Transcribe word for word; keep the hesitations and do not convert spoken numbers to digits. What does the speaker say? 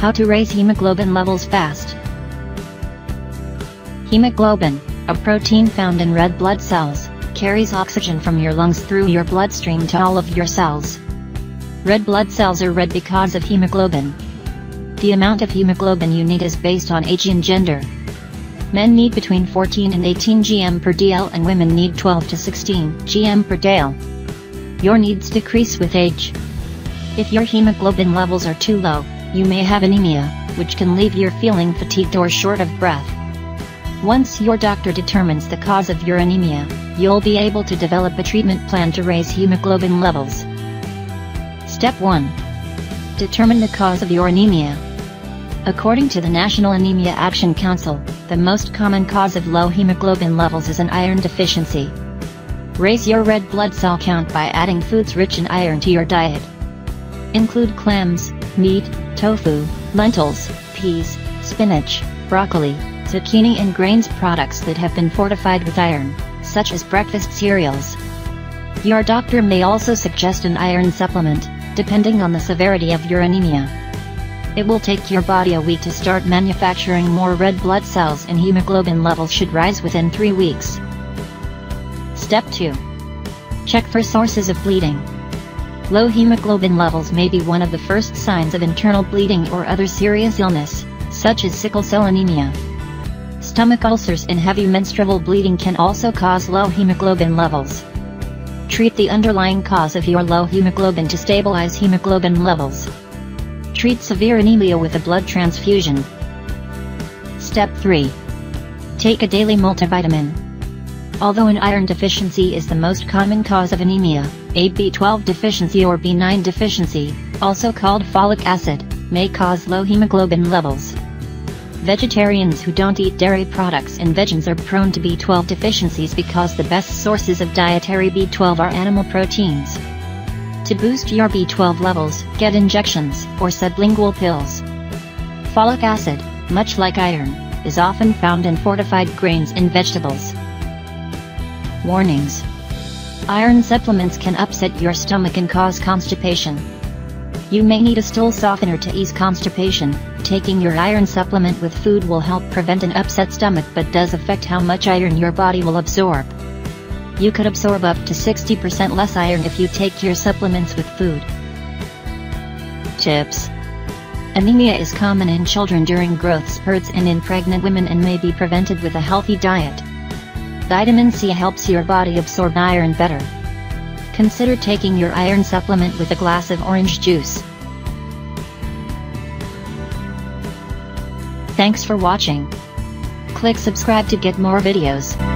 How to raise hemoglobin levels fast. Hemoglobin, a protein found in red blood cells, carries oxygen from your lungs through your bloodstream to all of your cells. Red blood cells are red because of hemoglobin. The amount of hemoglobin you need is based on age and gender. Men need between fourteen and eighteen grams per dl and women need twelve to sixteen grams per dl. Your needs decrease with age. If your hemoglobin levels are too low, you may have anemia, which can leave you feeling fatigued or short of breath. Once your doctor determines the cause of your anemia, you'll be able to develop a treatment plan to raise hemoglobin levels. Step one. Determine the cause of your anemia. According to the National Anemia Action Council, the most common cause of low hemoglobin levels is an iron deficiency. Raise your red blood cell count by adding foods rich in iron to your diet. Include clams, meat, tofu, lentils, peas, spinach, broccoli, zucchini and grains products that have been fortified with iron, such as breakfast cereals. Your doctor may also suggest an iron supplement, depending on the severity of your anemia. It will take your body a week to start manufacturing more red blood cells, and hemoglobin levels should rise within three weeks. Step two. Check for sources of bleeding. Low hemoglobin levels may be one of the first signs of internal bleeding or other serious illness, such as sickle cell anemia. Stomach ulcers and heavy menstrual bleeding can also cause low hemoglobin levels. Treat the underlying cause of your low hemoglobin to stabilize hemoglobin levels. Treat severe anemia with a blood transfusion. Step three. Take a daily multivitamin. Although an iron deficiency is the most common cause of anemia, a B twelve deficiency or B nine deficiency, also called folic acid, may cause low hemoglobin levels. Vegetarians who don't eat dairy products and vegans are prone to B twelve deficiencies because the best sources of dietary B twelve are animal proteins. To boost your B twelve levels, get injections or sublingual pills. Folic acid, much like iron, is often found in fortified grains and vegetables. Warnings. Iron supplements can upset your stomach and cause constipation. You may need a stool softener to ease constipation. Taking your iron supplement with food will help prevent an upset stomach, but does affect how much iron your body will absorb. You could absorb up to sixty percent less iron if you take your supplements with food. Tips. Anemia is common in children during growth spurts and in pregnant women, and may be prevented with a healthy diet. Vitamin C helps your body absorb iron better. Consider taking your iron supplement with a glass of orange juice. Thanks for watching. Click subscribe to get more videos.